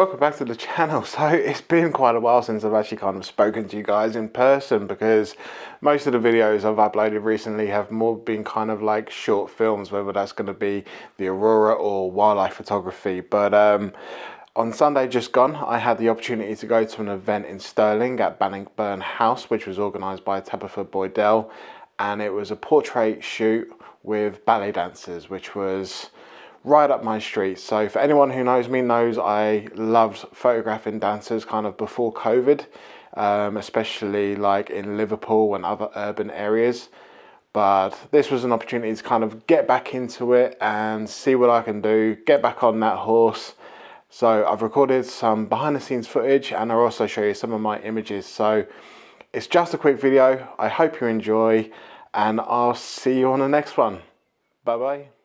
Welcome back to the channel. So it's been quite a while since I've actually kind of spoken to you guys in person, because most of the videos I've uploaded recently have more been kind of like short films, whether that's going to be the aurora or wildlife photography. But on Sunday just gone, I had the opportunity to go to an event in Stirling at Bannockburn House, which was organised by Tabitha Boydell, and it was a portrait shoot with ballet dancers, which was right up my street. So for anyone who knows me knows I loved photographing dancers kind of before COVID, especially like in Liverpool and other urban areas. But this was an opportunity to kind of get back into it and see what I can do, get back on that horse. So I've recorded some behind the scenes footage, and I'll also show you some of my images. So it's just a quick video. I hope you enjoy, and I'll see you on the next one. Bye bye.